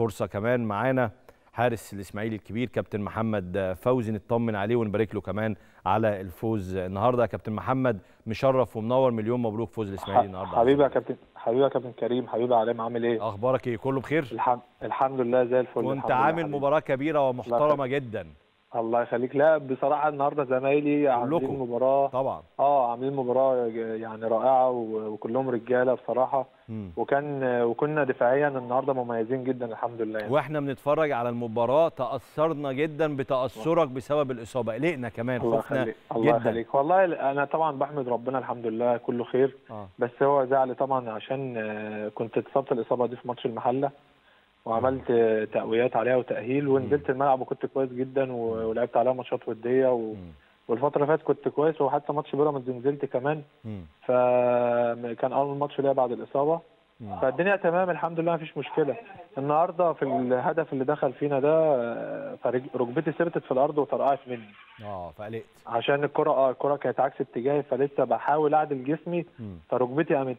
فرصه كمان معانا حارس الاسماعيلي الكبير كابتن محمد فوزي، نطمن عليه ونبارك له كمان على الفوز النهارده. كابتن محمد مشرف ومنور، مليون مبروك فوز الاسماعيلي النهارده. حبيبي يا كابتن، حبيبي يا كابتن كريم، حبيبي علام، عامل ايه؟ اخبارك ايه؟ كله بخير؟ الحمد لله زي الفل. كنت عامل مباراه كبيره ومحترمه جدا. الله يخليك. لا بصراحه النهارده زمايلي عاملين مباراه طبعا عاملين مباراه يعني رائعه، وكلهم رجاله بصراحه، وكنا دفاعيا النهارده مميزين جدا الحمد لله يعني. واحنا بنتفرج على المباراه تاثرنا جدا بتاثرك بسبب الاصابه، قلقنا كمان، خفنا جدا. الله يخليك. والله انا طبعا بحمد ربنا الحمد لله كله خير. بس هو زعل طبعا عشان كنت اتصبت الاصابه دي في ماتش المحله، وعملت تقويات عليها وتأهيل، ونزلت الملعب وكنت كويس جدا، ولعبت عليها ماتشات وديه، والفتره اللي فاتت كنت كويس، وحتى ماتش بيراميدز نزلت كمان، فكان اول ماتش ليا بعد الاصابه. فالدنيا تمام الحمد لله، مفيش مشكله. النهارده في الهدف اللي دخل فينا ده، ركبتي ثبتت في الارض وطرقعت مني، فقلقت عشان الكره الكره كانت عكس اتجاهي، فلسه بحاول اعدل جسمي، فركبتي قامت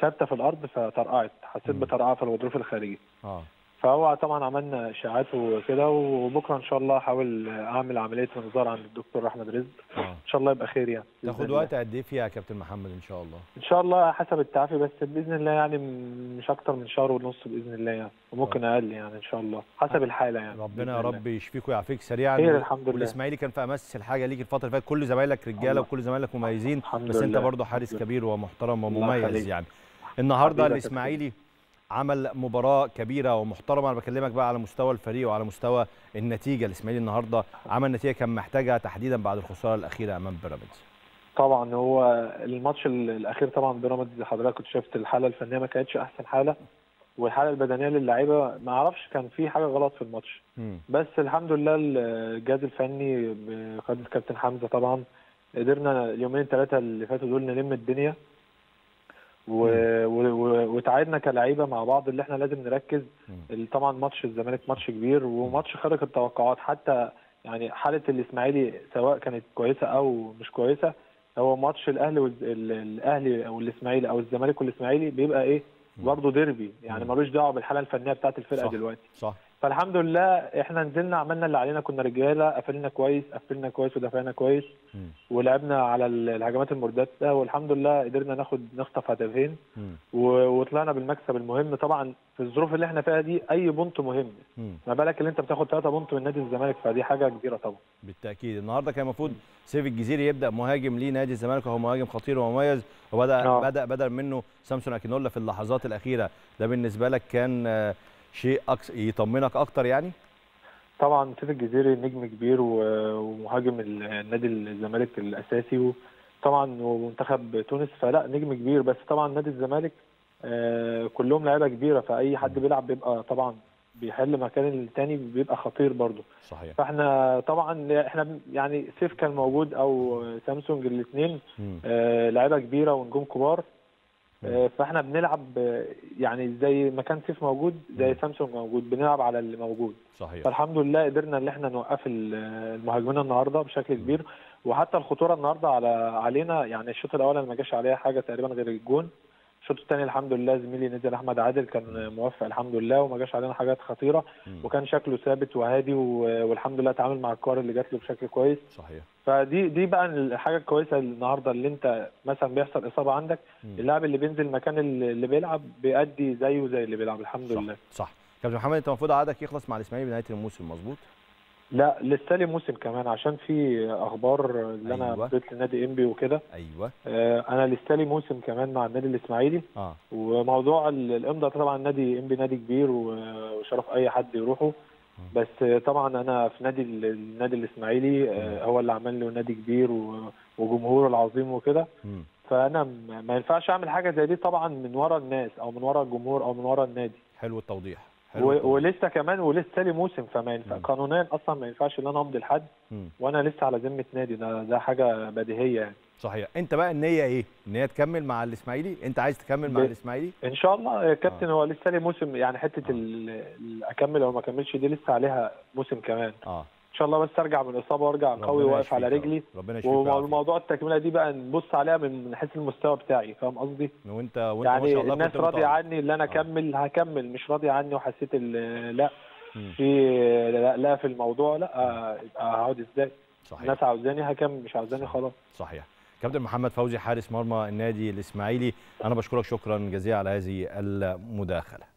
ثابته في الارض، فطرقعت، حسيت بطرقعه في الغضروف الخارجي. فهو طبعا عملنا اشاعات وكده، وبكره ان شاء الله هحاول اعمل عمليه انذار عند الدكتور احمد رزق، ان شاء الله يبقى خير يعني. تاخد وقت قد ايه فيها يا كابتن محمد؟ ان شاء الله ان شاء الله حسب التعافي، بس باذن الله يعني مش اكتر من شهر ونص باذن الله يعني، وممكن اقل يعني ان شاء الله حسب الحاله يعني. ربنا يا رب يشفيك ويعافيك سريعا. خير الحمد لله. والاسماعيلي كان في امس الحاجه ليك الفتره اللي فاتت، كل زمايلك رجاله وكل زمايلك مميزين، بس انت برضه حارس كبير ومحترم ومميز يعني. النهارده الاسماعيلي عمل مباراة كبيرة ومحترمة، أنا بكلمك بقى على مستوى الفريق وعلى مستوى النتيجة. الإسماعيلي النهاردة عمل نتيجة كان محتاجها تحديدا بعد الخسارة الأخيرة أمام بيراميدز. طبعا هو الماتش الأخير طبعا بيراميدز حضرتك كنت شفت الحالة الفنية ما كانتش أحسن حالة، والحالة البدنية للاعيبة ما أعرفش كان في حاجة غلط في الماتش، بس الحمد لله الجهاز الفني بقيادة كابتن حمزة طبعا قدرنا اليومين ثلاثة اللي فاتوا دول نلم الدنيا، وتعادنا كلاعيبه مع بعض اللي احنا لازم نركز. طبعا ماتش الزمالك ماتش كبير وماتش خارج التوقعات، حتى يعني حاله الاسماعيلي سواء كانت كويسه او مش كويسه، هو ماتش الاهلي او الاسماعيلي او الزمالك والاسماعيلي بيبقى ايه برضه ديربي يعني، ملوش دعوه بالحاله الفنيه بتاعه الفرقه. صح دلوقتي. صح. فالحمد لله احنا نزلنا عملنا اللي علينا، كنا رجاله، قفلنا كويس ودفعنا كويس، ولعبنا على الهجمات المرتده، والحمد لله قدرنا نخطف هدفين وطلعنا بالمكسب المهم. طبعا في الظروف اللي احنا فيها دي اي بونت مهم، ما بالك اللي انت بتاخد 3 بونت من نادي الزمالك، فدي حاجه كبيره طبعا. بالتاكيد النهارده كان المفروض سيف الجزيري يبدا مهاجم ليه نادي الزمالك، وهو مهاجم خطير ومميز، وبدا بدل منه سامسونج اكينولا في اللحظات الاخيره. ده بالنسبه لك كان شيء يطمنك اكتر يعني؟ طبعا سيف الجزيري نجم كبير ومهاجم النادي الزمالك الاساسي، وطبعا ومنتخب تونس، فلا نجم كبير. بس طبعا نادي الزمالك كلهم لعيبه كبيره، فاي حد بيلعب بيبقى طبعا بيحل مكان الثاني، بيبقى خطير برضه. صحيح. فاحنا طبعا احنا يعني سيف كان موجود او سامسونج، الاثنين لعيبه كبيره ونجوم كبار، فاحنا بنلعب يعني زي ما كان سيف موجود زي سامسونج موجود، بنلعب على اللي موجود. صحيح. فالحمد لله قدرنا ان احنا نوقف المهاجمين النهارده بشكل كبير، وحتى الخطوره النهارده علينا يعني. الشوط الاول انا ما جاش عليها حاجه تقريبا غير الجون، الشوط الثاني الحمد لله زميلي نزل احمد عادل كان موفق الحمد لله، وما جاش علينا حاجات خطيره، وكان شكله ثابت وهادي، والحمد لله اتعامل مع الكور اللي جات له بشكل كويس. صحيح. فدي بقى الحاجه الكويسه النهارده، اللي انت مثلا بيحصل اصابه عندك، اللاعب اللي بينزل مكان اللي بيلعب بيأدي زيه زي اللي بيلعب الحمد لله. صح. كابتن محمد انت المفروض عقدك يخلص مع الاسماعيلي بنهايه الموسم مظبوط؟ لا لسه لي موسم كمان، عشان في اخبار اللي انا اديت لنادي انبي وكده. ايوه. انا لسه لي موسم كمان مع النادي الاسماعيلي. وموضوع الامضاء طبعا نادي انبي نادي كبير وشرف اي حد يروحه، بس طبعا انا في نادي النادي الاسماعيلي هو اللي عمل له نادي كبير وجمهوره العظيم وكده، فانا ما ينفعش اعمل حاجه زي دي طبعا من ورا الناس او من ورا الجمهور او من ورا النادي. حلو التوضيح. ولسه كمان ولسه لي موسم، فما ينفع قانونيا اصلا ما ينفعش ان انا امضي لحد وانا لسه على ذمه نادي، ده حاجه بديهيه يعني. صحيح. انت بقى النيه ايه؟ النيه تكمل مع الاسماعيلي؟ انت عايز تكمل مع الاسماعيلي؟ ان شاء الله يا كابتن. هو لسه لي موسم يعني، حته اكمل او ما اكملش دي لسه عليها موسم كمان. ان شاء الله بس ارجع من اصابه وارجع قوي واقف على رجلي. والموضوع التكمله دي بقى نبص عليها من حيث المستوى بتاعي، فاهم قصدي؟ وانت يعني ما شاء الله الناس راضيه عني اللي انا اكمل هكمل، مش راضيه عني وحسيت لا في لا في الموضوع لا هقعد ازاي؟ صحيح. الناس عاوزاني هكمل، مش عاوزاني خلاص. صحيح. كابتن محمد فوزي حارس مرمى النادي الاسماعيلي، انا بشكرك شكرا جزيلا على هذه المداخله.